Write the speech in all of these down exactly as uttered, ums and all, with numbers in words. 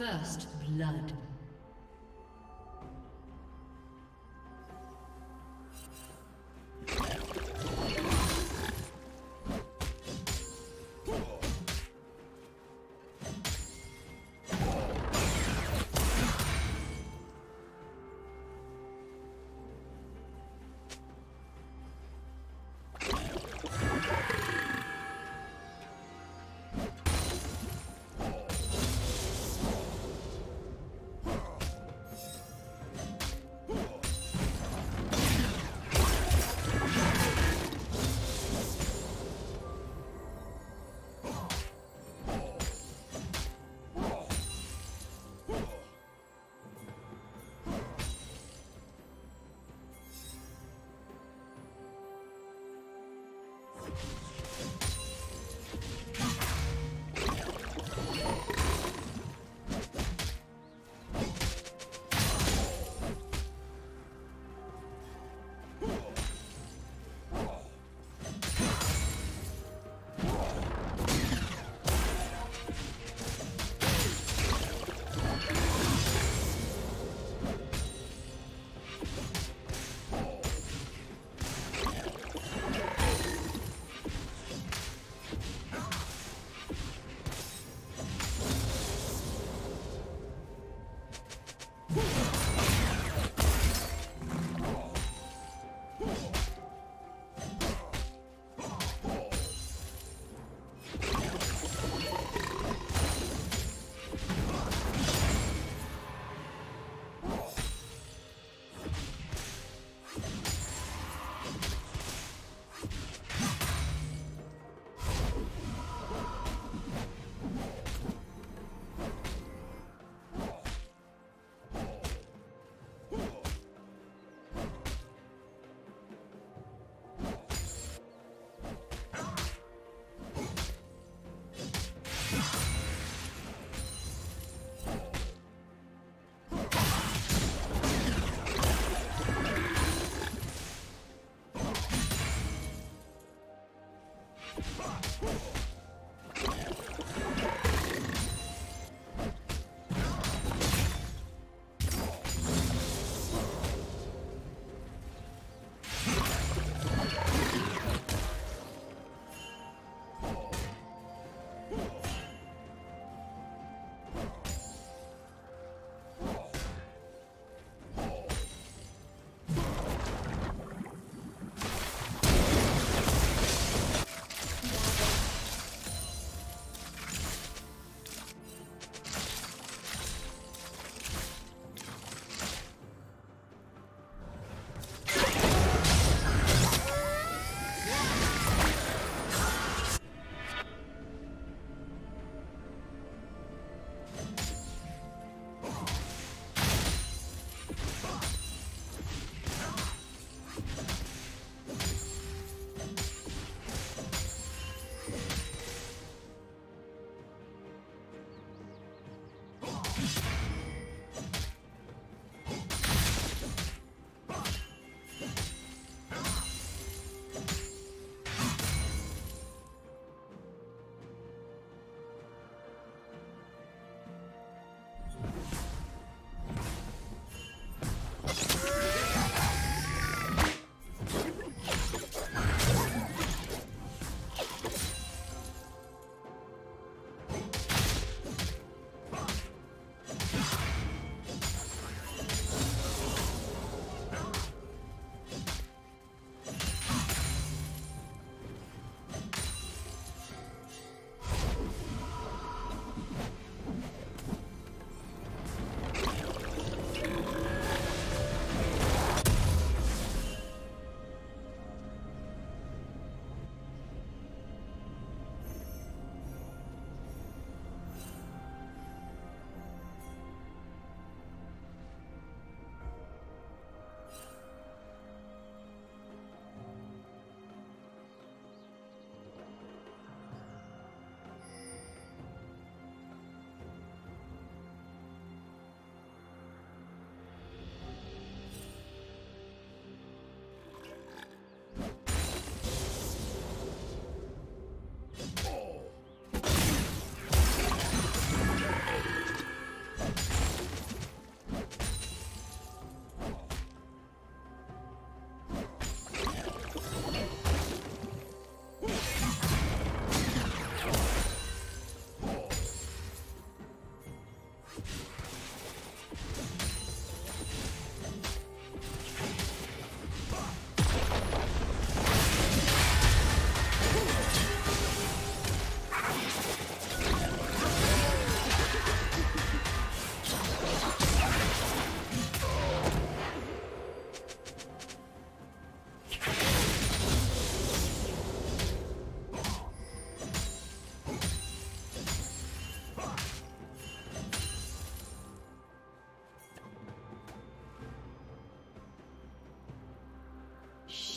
First blood.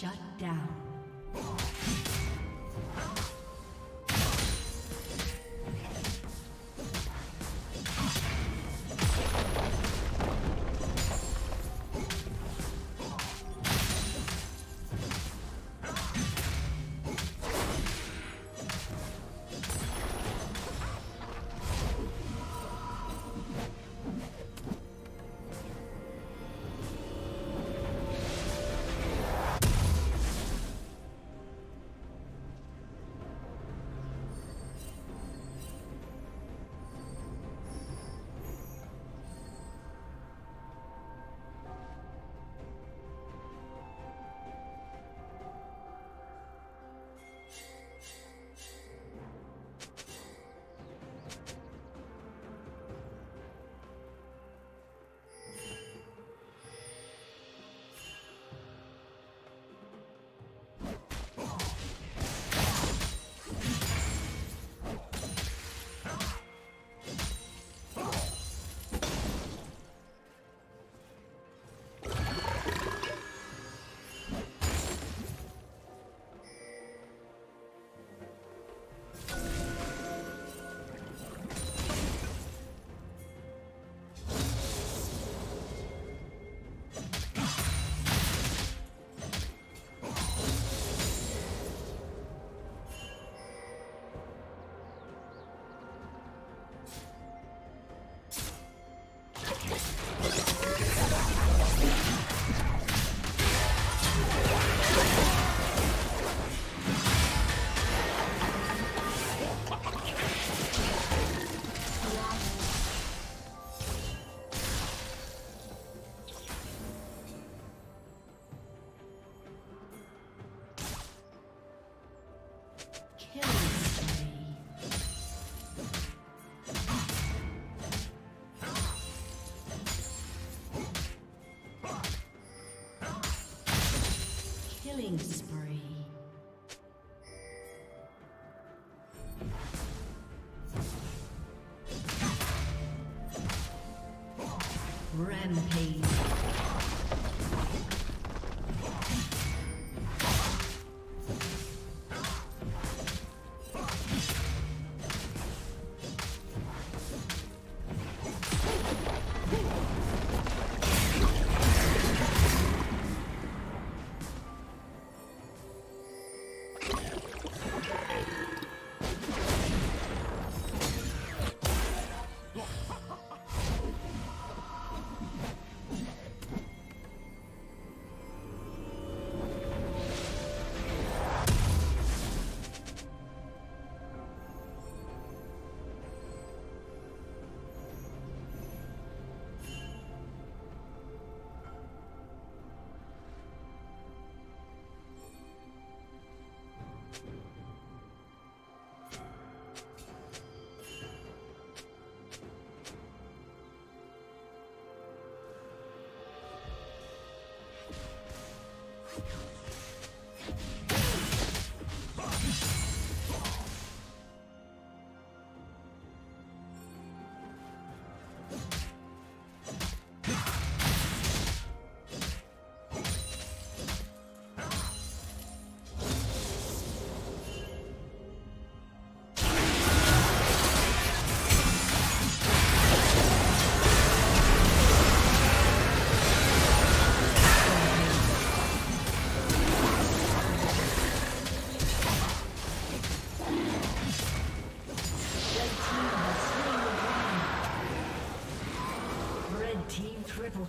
Shut down. Rampage. Triple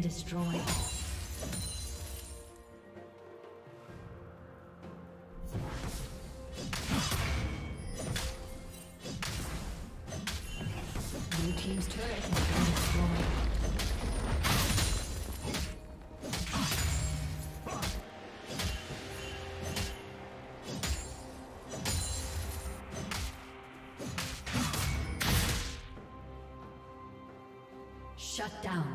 been destroyed. Blue team's turret has been destroyed. Shut down.